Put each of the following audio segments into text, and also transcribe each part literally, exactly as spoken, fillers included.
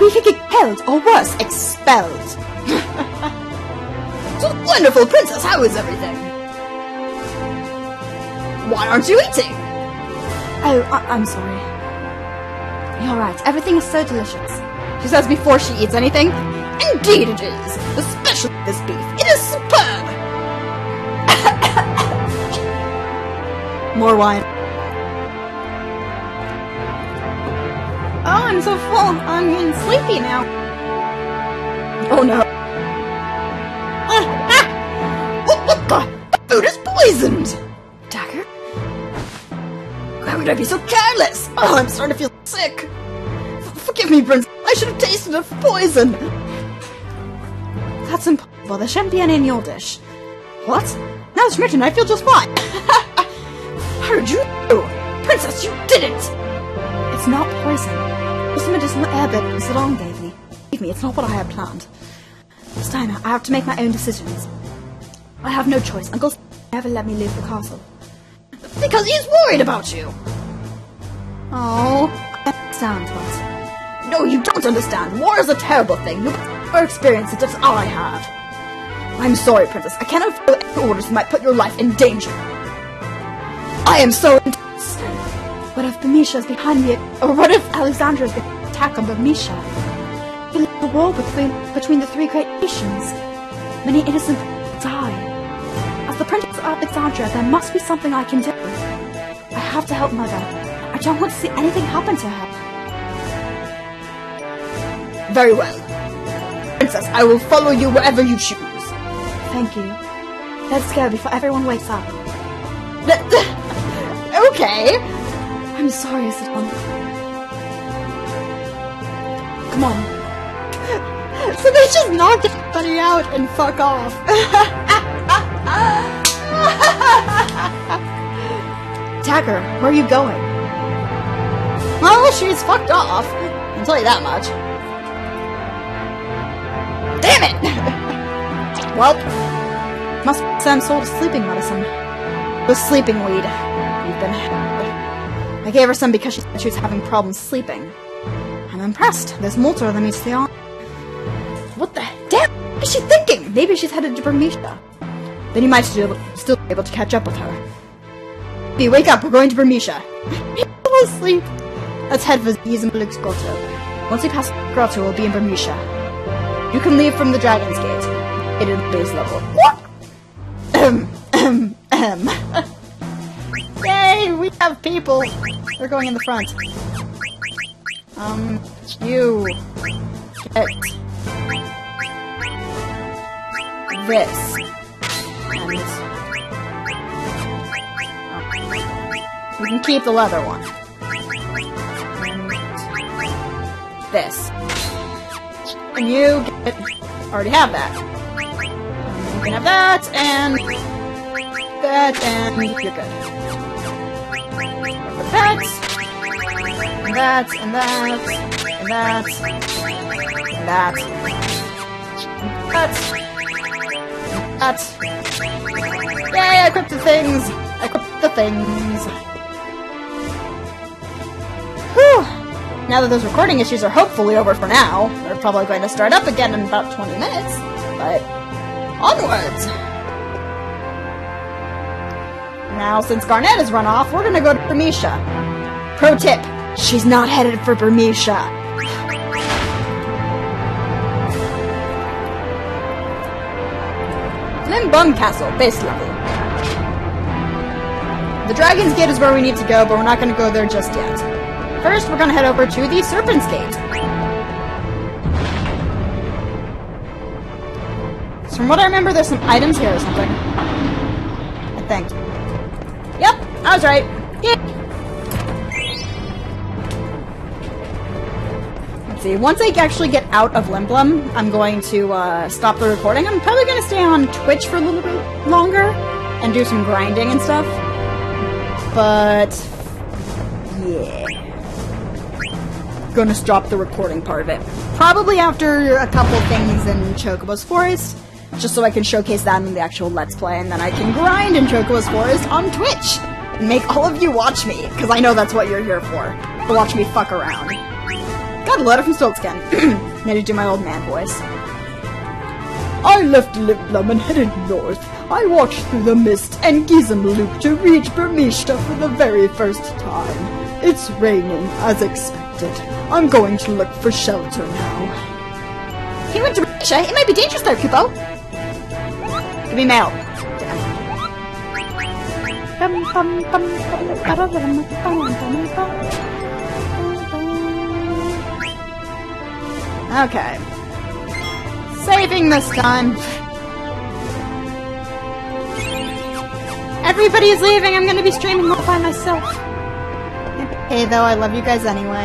We could get held, or worse, expelled. So wonderful, Princess, how is everything? Why aren't you eating? Oh, I I'm sorry. You're right, everything is so delicious. She says before she eats anything. Indeed it is, especially this beef. It is superb. More wine. Oh, I'm so full. I'm getting sleepy now. Oh no. Ah, ah. What, what the? The food is poisoned. Dagger? Why would I be so careless? Oh, I'm starting to feel sick. F forgive me, Prince. I should have tasted of poison. That's impossible. There shouldn't be any in your dish. What? Now it's written. I feel just fine. How did you do? Princess, you did it! It's not poison. It's the medicinal air bubbles that Zidane gave me. Believe me, it's not what I had planned. Steiner, I have to make my own decisions. I have no choice. Uncle never let me leave the castle. Because he's worried about you! Oh, I understand, but... No, you don't understand. War is a terrible thing. You've never experienced it as I have. I'm sorry, Princess. I cannot follow any orders that might put your life in danger. I am so intense. What if Burmecia is behind me? Or what if Alexandra is going to attack on Burmecia? Feel like a war between, between the three great nations. Many innocent people die. As the Princess of Alexandra, there must be something I can do. I have to help Mother. I don't want to see anything happen to her. Very well. Princess, I will follow you wherever you choose. Thank you. Let's go before everyone wakes up. Okay. I'm sorry, Zidane. Come on. So they just knocked everybody out and fuck off. Dagger, where are you going? Well, she's fucked off. I'll tell you that much. Damn it! Well, must be some sort of sleeping medicine. With sleeping weed. Been. I gave her some because she said she was having problems sleeping. I'm impressed. There's more to her than meets the eye. What the damn? What is she thinking? Maybe she's headed to Burmecia. Then you might still, still be able to catch up with her. Be wake up. We're going to Burmecia. Fall asleep. Let's head for Gizamaluke's Grotto. Once we pass the grotto, we'll be in Burmecia. You can leave from the Dragon's Gate. It is the base level. What? Ahem. Ahem. Ahem. Yay! We have people! They're going in the front. Um, you... get... this. And... oh. We can keep the leather one. And this. And you get... already have that. And you can have that, and... that, and... you're good. That, and that, and that, and that, and that, and that, and that. Yay, I equipped the things! I equipped the things! Whew! Now that those recording issues are hopefully over for now, they're probably going to start up again in about twenty minutes, but onwards! Now, since Garnet has run off, we're gonna go to Burmecia. Pro tip, she's not headed for Burmecia. Lindblum Castle, base level. The Dragon's Gate is where we need to go, but we're not gonna go there just yet. First, we're gonna head over to the Serpent's Gate. So from what I remember, there's some items here or something. I think. Yep, I was right. Yeah. Let's see, once I actually get out of Lindblum, I'm going to uh, stop the recording. I'm probably going to stay on Twitch for a little bit longer and do some grinding and stuff. But, yeah. Gonna stop the recording part of it. Probably after a couple things in Chocobo's Forest. Just so I can showcase that in the actual Let's Play, and then I can grind in Chocobo's Forest on Twitch! And make all of you watch me, because I know that's what you're here for. To watch me fuck around. Got a letter from Stiltzkin. Made to do my old man voice. I left Lindblum and headed north. I walked through the mist and Gizamaluke to reach Burmecia for the very first time. It's raining, as expected. I'm going to look for shelter now. He went to Burmecia. It might be dangerous there, Chocobo. Give me mail. Okay. Saving this time. Everybody is leaving. I'm gonna be streaming all by myself. Hey, though, I love you guys anyway.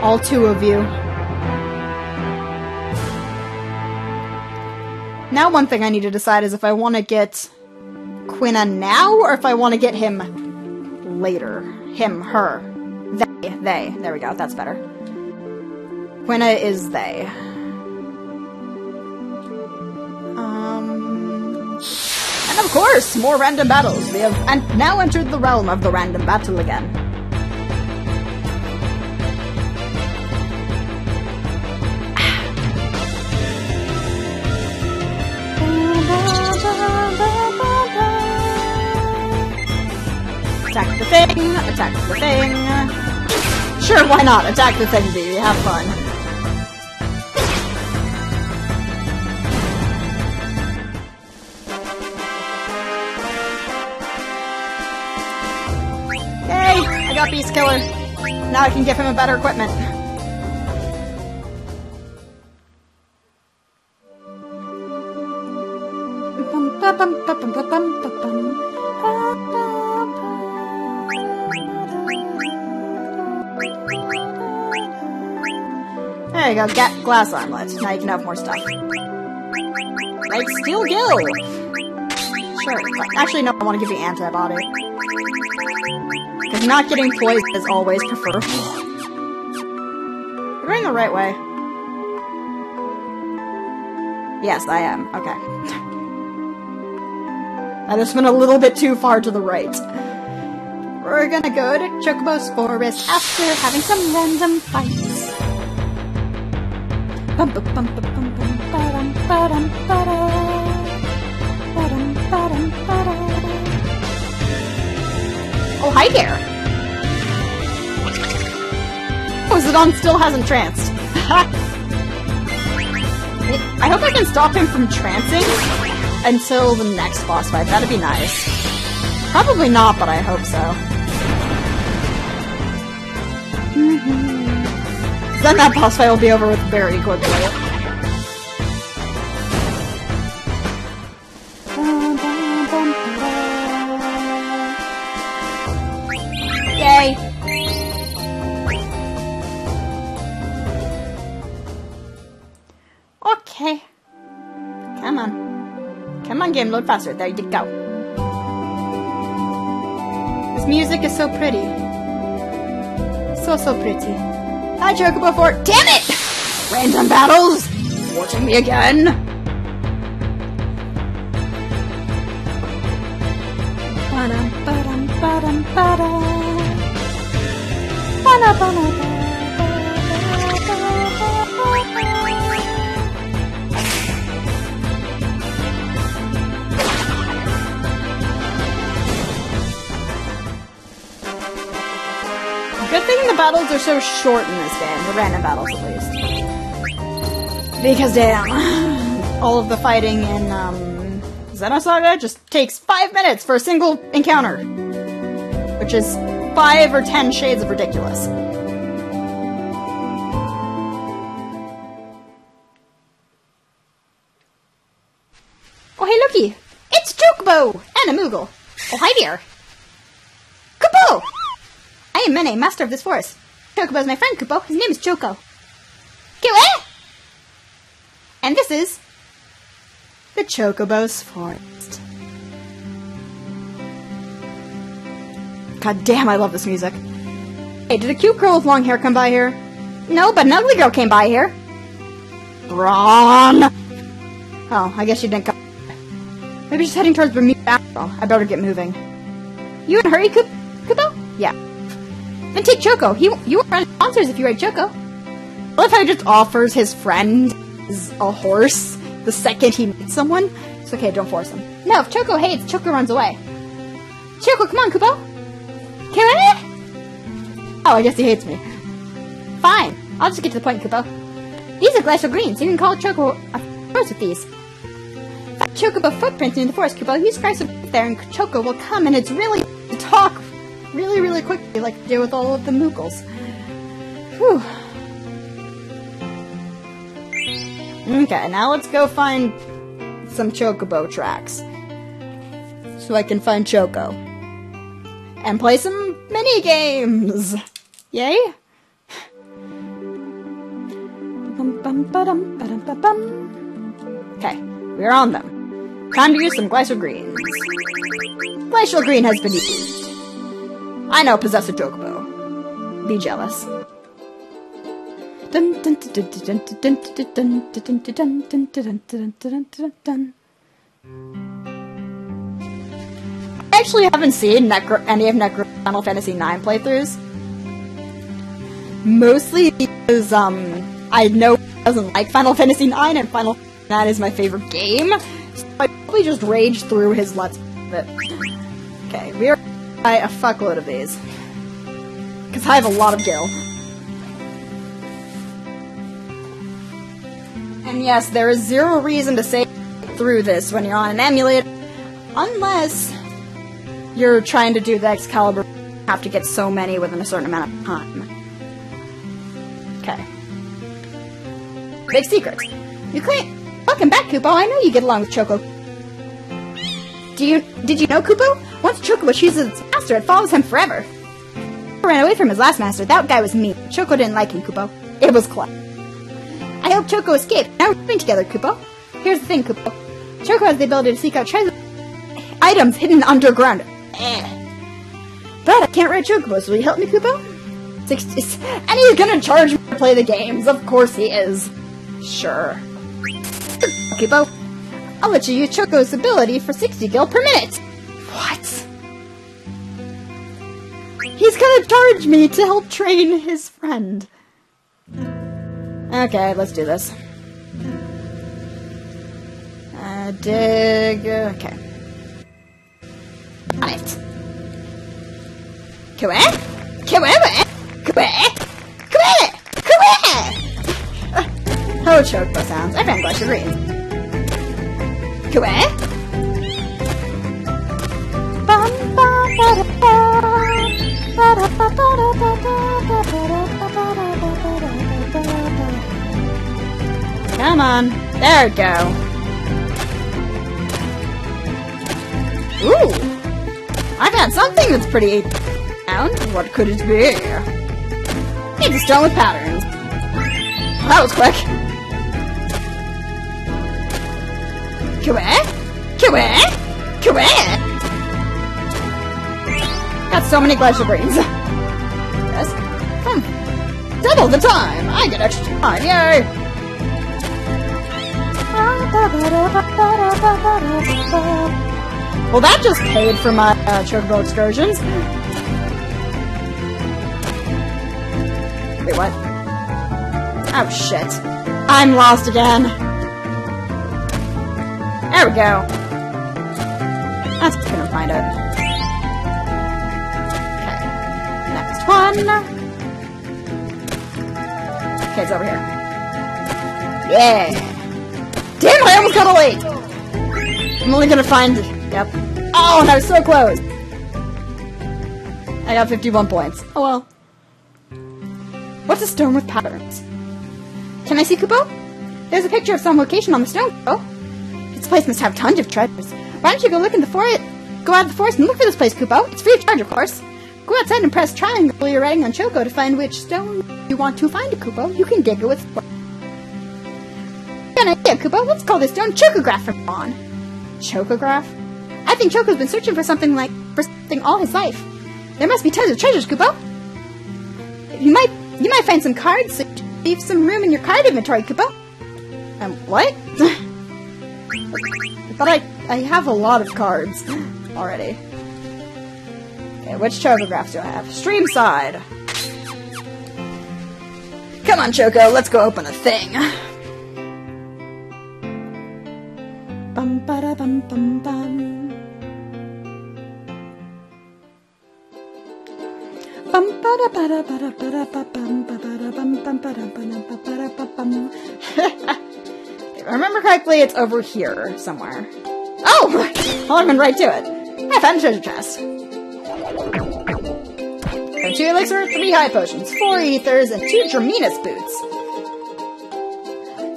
All two of you. Now, one thing I need to decide is if I want to get Quinna now or if I want to get him later. Him, her, they, they. There we go. That's better. Quinna is they. And of course, more random battles. We have and now entered the realm of the random battle again. Attack the thing, attack the thing. Sure, why not? Attack the thing, baby. Have fun. Beast Killer. Now I can give him a better equipment. There you go, get glass armlet. Now you can have more stuff. Right, Steel Gill! Sure. Actually, no, I want to give you antibody. Because not getting poisoned is always preferable. You're going the right way. Yes, I am. Okay. I just went a little bit too far to the right. We're gonna go to Chocobo's Forest after having some random fights. Bum bum bum bum bum bum ba-dum ba-dum ba-dum ba-dum ba-dum ba-dum. Oh, hi there! Oh, Zidane still hasn't tranced. I hope I can stop him from trancing until the next boss fight. That'd be nice. Probably not, but I hope so. Mm-hmm. Then that boss fight will be over with very quickly. Game load faster. There you go. This music is so pretty. So, so pretty. Hi, Chocobo for- Damn it! Random battles! Watching me again! Good thing the battles are so short in this game, the random battles at least. Because damn, all of the fighting in um, Xenosaga just takes five minutes for a single encounter. Which is five or ten shades of ridiculous. Oh hey looky, it's Chocobo and a Moogle. Oh hi there. Chocobo! I am Mene, master of this forest. Chocobo's my friend, Chocobo. His name is Choco. Kiwi! And this is the Chocobo's Forest. God damn, I love this music. Hey, did a cute girl with long hair come by here? No, but an ugly girl came by here. Brawn! Oh, I guess she didn't come. Maybe she's heading towards Bermuda after all. I better get moving. You in a hurry, Chocobo? Yeah. Then take Choco. He, you won't run into monsters if you ride Choco. What if I just offers his friend a horse the second he meets someone? It's okay, don't force him. No, if Choco hates, Choco runs away. Choco, come on, Kubo! Can I? Oh, I guess he hates me. Fine, I'll just get to the point, Kubo. These are glacial greens, so you can call Choco a horse with these. Find Chocobo footprints in the forest, Kubo. You scratch them there and Choco will come, and it's really to talk really, really quickly, like to deal with all of the moogles. Whew. Okay, now let's go find some Chocobo tracks, so I can find Choco. And play some mini-games! Yay! Okay, we're on them. Time to use some Glacial Greens. Glacial Green has been used. I now possess a Chocobo. Be jealous. I actually haven't seen Necro any of Necro Final Fantasy nine playthroughs. Mostly because um, I know I doesn't like Final Fantasy nine, and Final Fantasy nine is my favorite game. So I probably just raged through his let's play. Okay, we are going to buy a fuckload of these. Because I have a lot of gil. And yes, there is zero reason to save through this when you're on an emulator, unless you're trying to do the Excalibur. You have to get so many within a certain amount of time. Okay. Big secret. You can't. Welcome back, Kubo. I know you get along with Choco. Do you? Did you know Kubo? Once Choco chooses its master, it follows him forever. He ran away from his last master. That guy was mean. Choco didn't like him, Kubo. It was close. I hope Choco escaped. Now we're living together, Kubo. Here's the thing, Kubo. Choco has the ability to seek out treasure items hidden underground. Eh. But I can't ride Chocobos. Will you help me, Kubo? sixties. And he's gonna charge me to play the games. Of course he is. Sure. Kubo, I'll let you use Choco's ability for sixty gil per minute. What? He's gonna charge me to help train his friend. Okay, let's do this. Uh, dig. Okay. On it. Come here. Come here. Come here. Come here. Come here. Hello, Chocobo sounds. I found Glacial Green. Come here. Bum, bum, bada, bada, bada, bada, bada, bada, bada. Come on. There we go. Ooh. I've got something that's pretty sound. What could it be? Need to start with patterns. Well, that was quick. Come here. Come here. Come here. Got so many glacial greens. Yes. Hmm. Double the time. I get extra time. Yay. Well, that just paid for my uh, Chocobo excursions. Wait, what? Oh, shit. I'm lost again. There we go. That's gonna find it. Okay. Next one. Okay, it's over here. Yeah! Damn it, I almost got away! I'm only gonna find... Yep. Oh, and I was so close! I got fifty-one points. Oh well. What's a stone with patterns? Can I see Kubo? There's a picture of some location on the stone, Kubo. This place must have tons of treasures. Why don't you go look in the forest? Go out of the forest and look for this place, Kubo. It's free of charge, of course. Go outside and press triangle while you're riding on Choco to find which stone you want to find, Kubo. You can dig it with... Yeah, Kubo, let's call this stone Chocograph from now on. Chocograph? I think Choco's been searching for something like for something all his life. There must be tons of treasures, Kubo. You might you might find some cards, so leave some room in your card inventory, Kubo. Um, what? I thought I I have a lot of cards already. Okay, which Chocographs do I have? Streamside. Come on, Choco, let's go open a thing. Bum, ba-da, bum, bum, bum. If I remember correctly, it's over here somewhere. Oh! Well, I went right to it. I found a treasure chest. And two elixir, three high potions, four ethers, and two Germinus boots.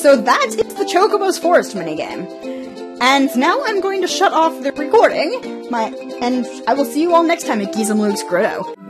So that is the Chocobo's Forest minigame. And now I'm going to shut off the recording. My and I will see you all next time at Gizamaluke's Grotto.